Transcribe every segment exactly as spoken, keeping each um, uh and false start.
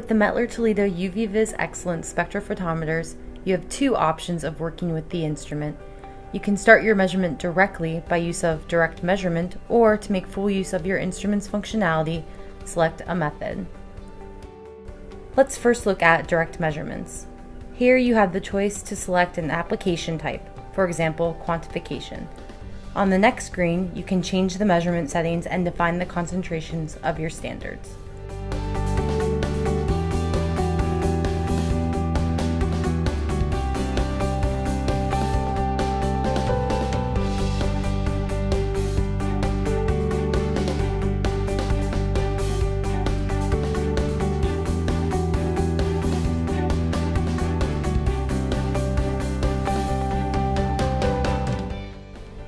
With the Mettler Toledo U V/VIS Excellence spectrophotometers, you have two options of working with the instrument. You can start your measurement directly by use of direct measurement, or to make full use of your instrument's functionality, select a method. Let's first look at direct measurements. Here you have the choice to select an application type, for example, quantification. On the next screen, you can change the measurement settings and define the concentrations of your standards.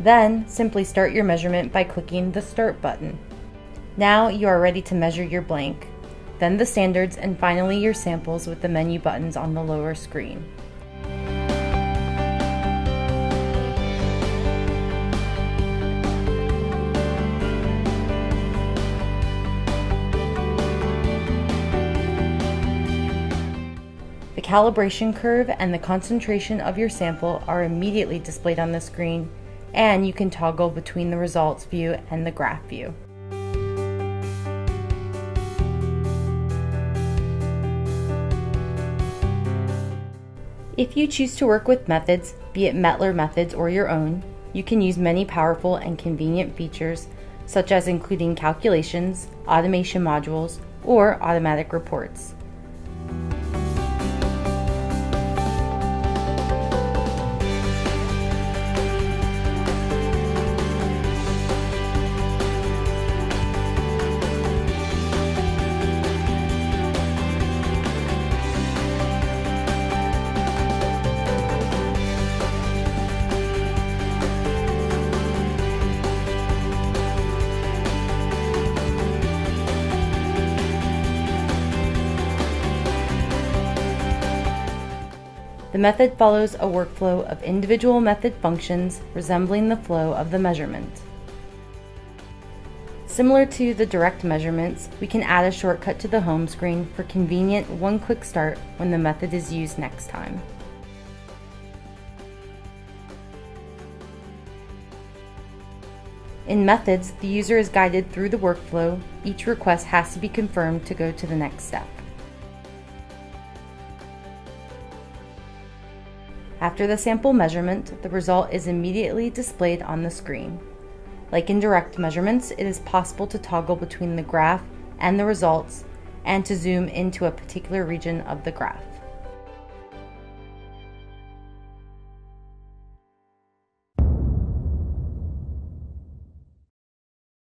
Then, simply start your measurement by clicking the Start button. Now you are ready to measure your blank, then the standards, and finally your samples with the menu buttons on the lower screen. The calibration curve and the concentration of your sample are immediately displayed on the screen, and you can toggle between the results view and the graph view. If you choose to work with methods, be it Mettler methods or your own, you can use many powerful and convenient features, such as including calculations, automation modules, or automatic reports. The method follows a workflow of individual method functions resembling the flow of the measurement. Similar to the direct measurements, we can add a shortcut to the home screen for convenient one-click start when the method is used next time. In methods, the user is guided through the workflow. Each request has to be confirmed to go to the next step. After the sample measurement, the result is immediately displayed on the screen. Like in direct measurements, it is possible to toggle between the graph and the results, and to zoom into a particular region of the graph.